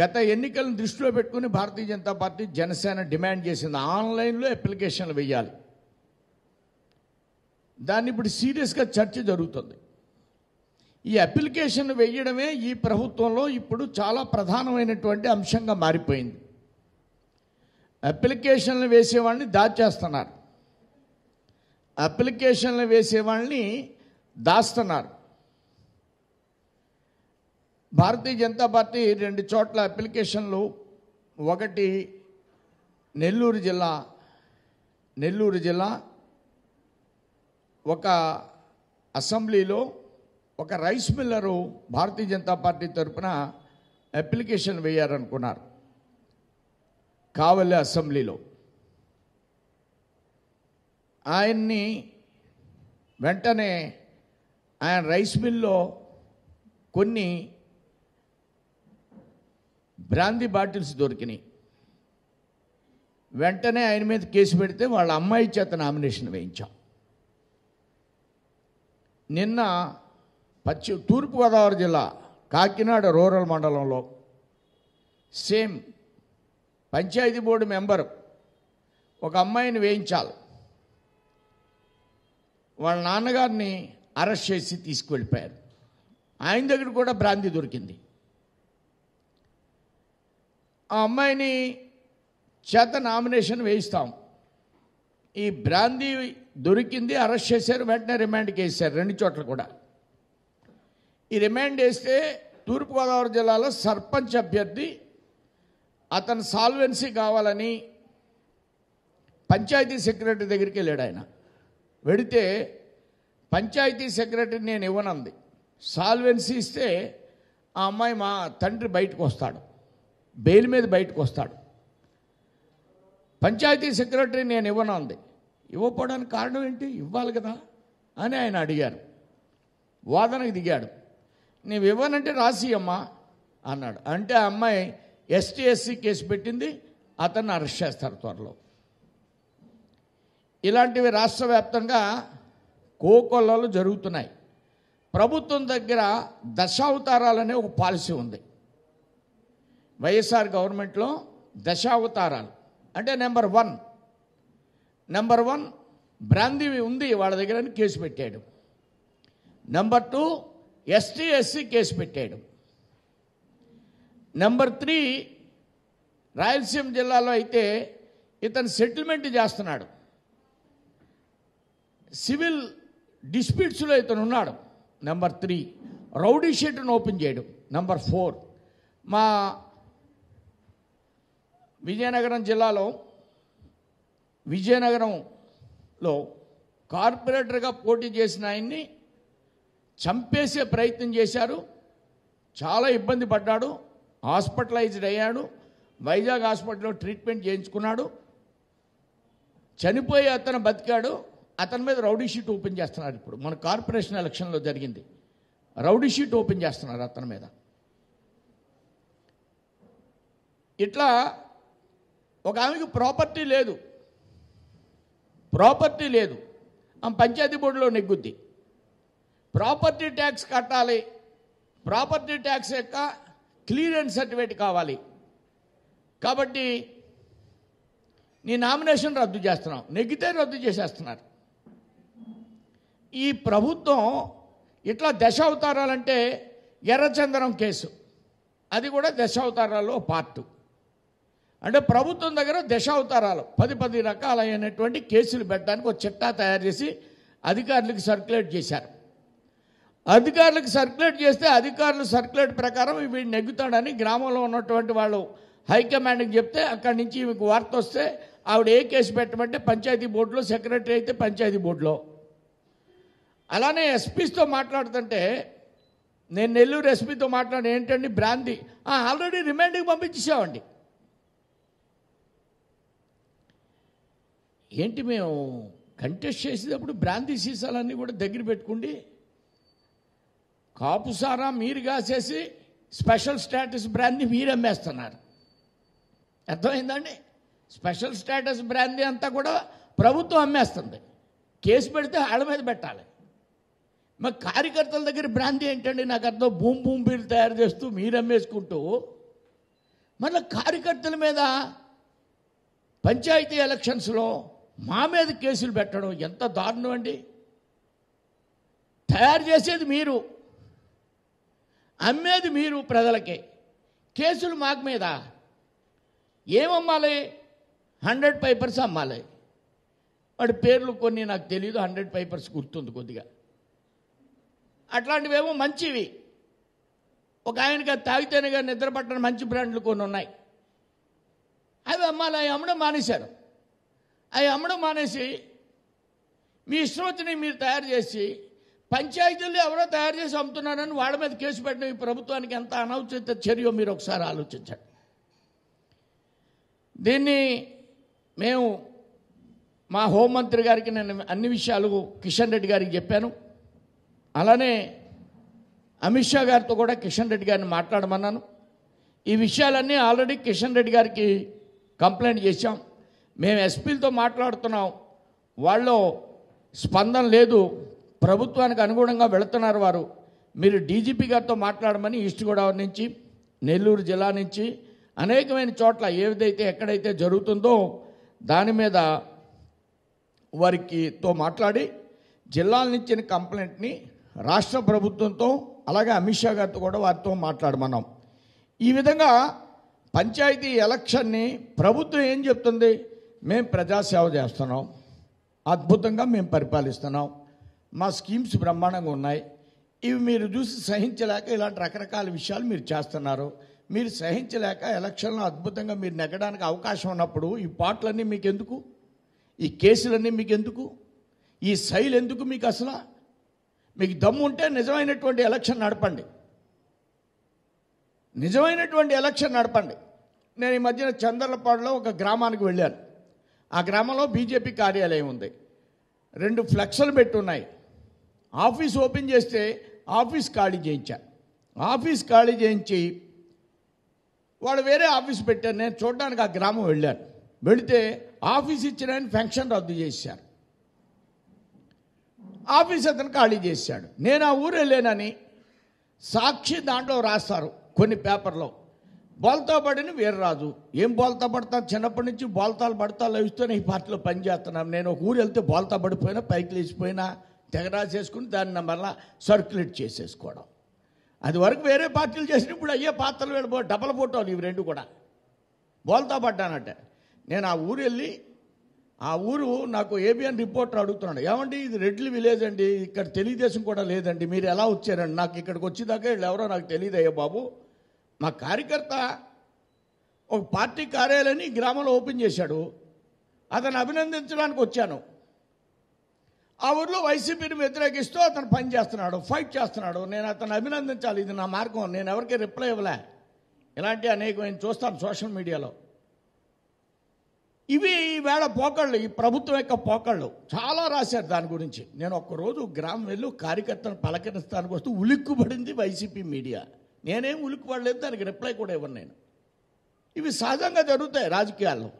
గత ఎన్నికలను దృష్టిలో పెట్టుకొని భారతీయ జనతా పార్టీ జనసేన డిమాండ్ చేసింది ఆన్లైన్లో అప్లికేషన్లు వేయాలి. దాన్ని ఇప్పుడు సీరియస్గా చర్చ జరుగుతుంది. ఈ అప్లికేషన్ వేయడమే ఈ ప్రభుత్వంలో ఇప్పుడు చాలా ప్రధానమైనటువంటి అంశంగా మారిపోయింది. అప్లికేషన్లు వేసేవాళ్ళని దాచేస్తున్నారు, అప్లికేషన్లు వేసేవాళ్ళని దాస్తున్నారు. భారతీయ జనతా పార్టీ 2 చోట్ల అప్లికేషన్లు, ఒకటి నెల్లూరు జిల్లా ఒక అసెంబ్లీలో ఒక rice miller Bharatiya Janata Party తరపున అప్లికేషన్ వేయారనుకున్నారు. కావలి అసెంబ్లీలో ఆయన్ని వెంటనే ఆయన రైస్ మిల్లో కొన్ని బ్రాందీ బాటిల్స్ దొరికినాయి. వెంటనే ఆయన మీద కేసు పెడితే వాళ్ళ అమ్మాయి చేత నామినేషన్ వేయించాం. నిన్న తూర్పుగోదావరి జిల్లా కాకినాడ రూరల్ మండలంలో సేమ్ పంచాయతీ బోర్డు మెంబరు ఒక అమ్మాయిని వేయించాలి. వాళ్ళ నాన్నగారిని అరెస్ట్ చేసి తీసుకువెళ్ళిపోయారు. ఆయన దగ్గర కూడా బ్రాందీ దొరికింది. ఆ అమ్మాయిని చేత నామినేషన్ వేయిస్తాం, ఈ బ్రాందీ దొరికింది, అరెస్ట్ చేశారు, వెంటనే రిమాండ్కి వేశారు. 2 చోట్ల కూడా ఈ రిమాండ్ వేస్తే తూర్పుగోదావరి జిల్లాలో సర్పంచ్ అభ్యర్థి అతను సాల్వెన్సీ కావాలని పంచాయతీ సెక్రటరీ దగ్గరికి వెళ్ళాడు. ఆయన వెడితే పంచాయతీ సెక్రటరీ నేను ఇవ్వనంది, సాల్వెన్సీ ఇస్తే ఆ అమ్మాయి మా తండ్రి బయటకు వస్తాడు, బెయిల్ మీద బయటకు వస్తాడు. పంచాయతీ సెక్రటరీ నేను ఇవ్వనంది, ఇవ్వకపోవడానికి కారణం ఏంటి, ఇవ్వాలి కదా అని ఆయన అడిగారు. వాదనకు దిగాడు. నీవు ఇవ్వనంటే రాసి అమ్మా అన్నాడు. అంటే ఆ అమ్మాయి ఎస్టీఎస్సీ కేసు పెట్టింది, అతన్ని అరెస్ట్ చేస్తారు త్వరలో. ఇలాంటివి రాష్ట్ర వ్యాప్తంగా కోకొల్లలు జరుగుతున్నాయి. ప్రభుత్వం దగ్గర దశావతారాలనే ఒక పాలసీ ఉంది. వైఎస్ఆర్ గవర్నమెంట్లో దశావతారాలు అంటే నెంబర్ 1 బ్రాందీ ఉంది వాళ్ళ దగ్గర అని కేసు పెట్టాడు. నెంబర్ 2 ఎస్టీఎస్సీ కేసు పెట్టాడు. నెంబర్ 3 రాయలసీమ జిల్లాలో అయితే ఇతను సెటిల్మెంట్ చేస్తున్నాడు, సివిల్ డిస్ప్యూట్స్లో ఇతను ఉన్నాడు. నెంబర్ 3 రౌడీ షీట్ను ఓపెన్ చేయడం. నెంబర్ 4 మా విజయనగరం జిల్లాలో కార్పొరేటర్గా పోటీ చేసిన ఆయన్ని చంపేసే ప్రయత్నం చేశారు. చాలా ఇబ్బంది పడ్డాడు, హాస్పిటలైజ్డ్ అయ్యాడు, వైజాగ్ హాస్పిటల్లో ట్రీట్మెంట్ చేయించుకున్నాడు, చనిపోయి అతను బతికాడు. అతని మీద రౌడీ షీట్ ఓపెన్ చేస్తున్నారు. ఇప్పుడు మన కార్పొరేషన్ ఎలక్షన్లో జరిగింది, రౌడీ షీట్ ఓపెన్ చేస్తున్నారు అతని మీద. ఇట్లా ఒక ఆమెకి ప్రాపర్టీ లేదు, ఆమె పంచాయతీ బోర్డులో నెగ్గుద్ది. ప్రాపర్టీ ట్యాక్స్ కట్టాలి, ప్రాపర్టీ ట్యాక్స్ యొక్క క్లియరెన్స్ సర్టిఫికేట్ కావాలి, కాబట్టి నీ నామినేషన్ రద్దు చేస్తున్నావు, నెగ్గితే రద్దు చేసేస్తున్నారు. ఈ ప్రభుత్వం ఇట్లా దశావతారాలంటే ఎర్రచందనం కేసు అది కూడా దశావతారాల్లో పార్ట్. అంటే ప్రభుత్వం దగ్గర దశావతారాలు 10 రకాలైనటువంటి కేసులు పెట్టడానికి ఒక చిట్టా తయారు చేసి అధికారులకు సర్క్యులేట్ చేశారు. అధికారులకు సర్క్యులేట్ చేస్తే అధికారులు సర్క్యులేట్ ప్రకారం వీడు నెగ్గుతాడని గ్రామంలో ఉన్నటువంటి వాళ్ళు హైకమాండ్కి చెప్తే అక్కడి నుంచి మీకు వార్త వస్తే ఆవిడ ఏ కేసు పెట్టమంటే పంచాయతీ బోర్డులో, సెక్రటరీ అయితే పంచాయతీ బోర్డులో. అలానే ఎస్పీతో మాట్లాడుతుంటే నేను నెల్లూరు ఎస్పీతో మాట్లాడి ఏంటండి బ్రాందీ ఆల్రెడీ రిమాండ్కి పంపించేసామండి. ఏంటి మేము కంటెస్ట్ చేసేటప్పుడు బ్రాందీ సీసాలన్నీ కూడా దగ్గర పెట్టుకుండి కాపుసారా మీరు కాసేసి స్పెషల్ స్టేటస్ బ్రాందీ మీరు అమ్మేస్తున్నారు. అర్థమైందండి, స్పెషల్ స్టేటస్ బ్రాందీ అంతా కూడా ప్రభుత్వం అమ్మేస్తుంది. కేసు పెడితే వాళ్ళ మీద పెట్టాలి. మరి కార్యకర్తల దగ్గర బ్రాందీ ఏంటండి నాకు అర్థం. భూమి బీరు తయారు చేస్తూ మీరు అమ్మేసుకుంటూ మన కార్యకర్తల మీద పంచాయతీ ఎలక్షన్స్ లో మా మీద కేసులు పెట్టడం ఎంత దారుణం అండి. తయారు చేసేది మీరు, అమ్మేది మీరు ప్రజలకే, కేసులు మాకు మీద. ఏమమ్మాలి? 100 papers అమ్మాలి. వాడి పేర్లు కొన్ని నాకు తెలియదు, 100 papers గుర్తుంది కొద్దిగా. అట్లాంటివేమో మంచివి, ఒక ఆయనకి తాగితేనే కానీ నిద్ర పట్టడం మంచి బ్రాండ్లు కొన్ని ఉన్నాయి, అవి అమ్మాలి. అవి అమ్మడం మానేశారు. అవి అమ్మడం మానేసి మీ ఇష్టవతిని మీరు తయారు చేసి పంచాయతీలు ఎవరో తయారు చేసి అమ్ముతున్నారని వాళ్ళ మీద కేసు పెట్టడం ఈ ప్రభుత్వానికి ఎంత అనౌచిత చర్యో మీరు ఒకసారి ఆలోచించండి. దీన్ని మేము మా హోంమంత్రి గారికి నేను అన్ని విషయాలు కిషన్ రెడ్డి గారికి చెప్పాను. అలానే అమిత్ షా గారితో కూడా కిషన్ రెడ్డి గారిని మాట్లాడమన్నాను. ఈ విషయాలన్నీ ఆల్రెడీ కిషన్ రెడ్డి గారికి కంప్లైంట్ చేశాం. మేము ఎస్పీలతో మాట్లాడుతున్నాం, వాళ్ళు స్పందన లేదు, ప్రభుత్వానికి అనుగుణంగా వెళుతున్నారు వారు. మీరు డీజీపీ గారితో మాట్లాడమని ఈస్ట్ గోదావరి నుంచి, నెల్లూరు జిల్లా నుంచి అనేకమైన చోట్ల ఏదైతే ఎక్కడైతే జరుగుతుందో దాని మీద వారితో మాట్లాడి జిల్లాల నుంచి కంప్లైంట్ని రాష్ట్ర ప్రభుత్వంతో అలాగే అమిత్ షా గారితో కూడా వారితో మాట్లాడమన్నాం. ఈ విధంగా పంచాయతీ ఎలక్షన్ని ప్రభుత్వం ఏం చెప్తుంది? మేము ప్రజాసేవ చేస్తున్నాం, అద్భుతంగా మేము పరిపాలిస్తున్నాం, మా స్కీమ్స్ బ్రహ్మాండంగా ఉన్నాయి, ఇవి మీరు చూసి సహించలేక ఇలాంటి రకరకాల విషయాలు మీరు చేస్తున్నారు, మీరు సహించలేక ఎలక్షన్లో అద్భుతంగా మీరు నెగ్గడానికి అవకాశం ఉన్నప్పుడు ఈ పాటలన్నీ మీకు ఎందుకు? ఈ కేసులన్నీ మీకు ఎందుకు? ఈ శైలి ఎందుకు మీకు? అసలు మీకు దమ్ము ఉంటే నిజమైనటువంటి ఎలక్షన్ నడపండి, నిజమైనటువంటి ఎలక్షన్ నడపండి. నేను ఈ మధ్యన చందర్లపాడులో ఒక గ్రామానికి వెళ్ళాను. ఆ గ్రామంలో బీజేపీ కార్యాలయం ఉంది, 2 flexలు పెట్టున్నాయి. ఆఫీస్ ఓపెన్ చేస్తే ఆఫీస్ ఖాళీ చేయించాను. ఆఫీస్ ఖాళీ చేయించి వాడు వేరే ఆఫీస్ పెట్టాను. నేను చూడడానికి ఆ గ్రామం వెళ్ళాను. వెళితే ఆఫీస్ ఇచ్చిన ఆయన ఫంక్షన్ రద్దు చేశారు, ఆఫీస్ అతను ఖాళీ చేశాడు. నేను ఆ ఊరు వెళ్ళానని సాక్షి దాంట్లో రాస్తారు కొన్ని పేపర్లో, బోల్తా పడిన వీర్రాజు. ఏం బోల్తా పడతాను? చిన్నప్పటి నుంచి బోల్తాలు పడతాలు లభిస్తూనే ఈ పార్టీలో పనిచేస్తున్నాను. నేను ఒక ఊరు వెళ్తే బోల్తా పడిపోయినా, పైకి లేచిపోయినా తెగరాసేసుకుని దాన్ని మళ్ళీ సర్క్యులేట్ చేసేసుకోవడం. అది వరకు వేరే పార్టీలు చేసిన ఇప్పుడు అయ్యే పాత్రలు వెళ్ళిపో డబల్ ఫోటోలు ఇవి రెండు కూడా బోల్తా పడ్డానంటే. నేను ఆ ఊరు వెళ్ళి ఆ ఊరు నాకు ఏబిఎన్ రిపోర్టర్ అడుగుతున్నాడు, ఏమండి ఇది రెడ్లు విలేజ్ అండి, ఇక్కడ తెలుగుదేశం కూడా లేదండి, మీరు ఎలా వచ్చారండి? నాకు ఇక్కడికి వచ్చేదాకా వీళ్ళు ఎవరో నాకు తెలియదు అయ్యా బాబు. మా కార్యకర్త ఒక పార్టీ కార్యాలయాన్ని గ్రామంలో ఓపెన్ చేశాడు, అతను అభినందించడానికి వచ్చాను. ఆ ఊర్లో వైసీపీని వ్యతిరేకిస్తూ అతను పని చేస్తున్నాడు, ఫైట్ చేస్తున్నాడు. నేను అతను అభినందించాలి, ఇది నా మార్గం. నేను ఎవరికి రిప్లై ఇవ్వలే. ఇలాంటి అనేకమైన చూస్తాను సోషల్ మీడియాలో. ఇవి ఈవేళ పోకళ్ళు, ఈ ప్రభుత్వం యొక్క పోకళ్ళు చాలా రాశారు దాని గురించి. నేను ఒక్కరోజు గ్రామం వెళ్ళి కార్యకర్తను పలకరిస్తానికి వస్తూ ఉలిక్కుపడింది వైసీపీ మీడియా. నేనేం ఉలిక్కుపడలేదు, దానికి రిప్లై కూడా ఇవ్వను నేను. ఇవి సహజంగా జరుగుతాయి రాజకీయాల్లో.